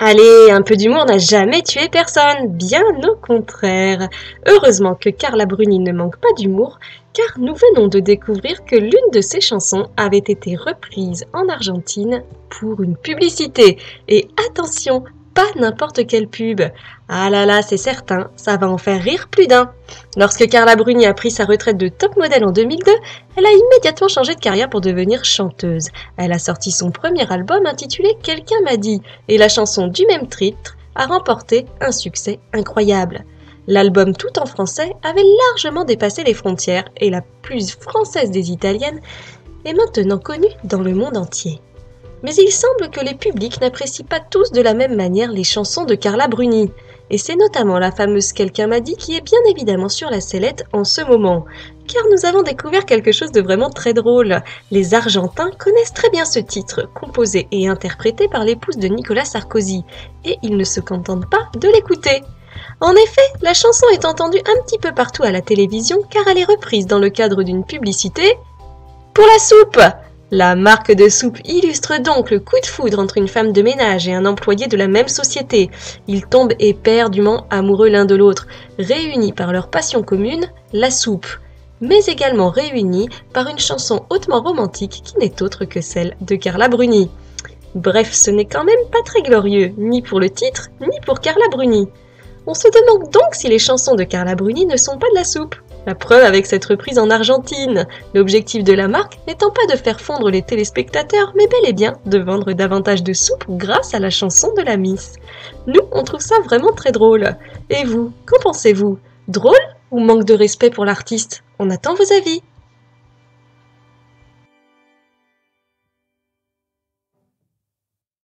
Allez, un peu d'humour n'a jamais tué personne, bien au contraire. Heureusement que Carla Bruni ne manque pas d'humour, car nous venons de découvrir que l'une de ses chansons avait été reprise en Argentine pour une publicité. Et attention, pas n'importe quelle pub. Ah là là, c'est certain, ça va en faire rire plus d'un. Lorsque Carla Bruni a pris sa retraite de top modèle en 2002, elle a immédiatement changé de carrière pour devenir chanteuse. Elle a sorti son premier album intitulé « Quelqu'un m'a dit » et la chanson du même titre a remporté un succès incroyable. L'album tout en français avait largement dépassé les frontières et la plus française des Italiennes est maintenant connue dans le monde entier. Mais il semble que les publics n'apprécient pas tous de la même manière les chansons de Carla Bruni. Et c'est notamment la fameuse « Quelqu'un m'a dit » qui est bien évidemment sur la sellette en ce moment. Car nous avons découvert quelque chose de vraiment très drôle. Les Argentins connaissent très bien ce titre, composé et interprété par l'épouse de Nicolas Sarkozy. Et ils ne se contentent pas de l'écouter. En effet, la chanson est entendue un petit peu partout à la télévision car elle est reprise dans le cadre d'une publicité pour la soupe. La marque de soupe illustre donc le coup de foudre entre une femme de ménage et un employé de la même société. Ils tombent éperdument amoureux l'un de l'autre, réunis par leur passion commune, la soupe, mais également réunis par une chanson hautement romantique qui n'est autre que celle de Carla Bruni. Bref, ce n'est quand même pas très glorieux, ni pour le titre, ni pour Carla Bruni. On se demande donc si les chansons de Carla Bruni ne sont pas de la soupe. La preuve avec cette reprise en Argentine, l'objectif de la marque n'étant pas de faire fondre les téléspectateurs, mais bel et bien de vendre davantage de soupe grâce à la chanson de la Miss. Nous, on trouve ça vraiment très drôle. Et vous, qu'en pensez-vous? Drôle ou manque de respect pour l'artiste? On attend vos avis.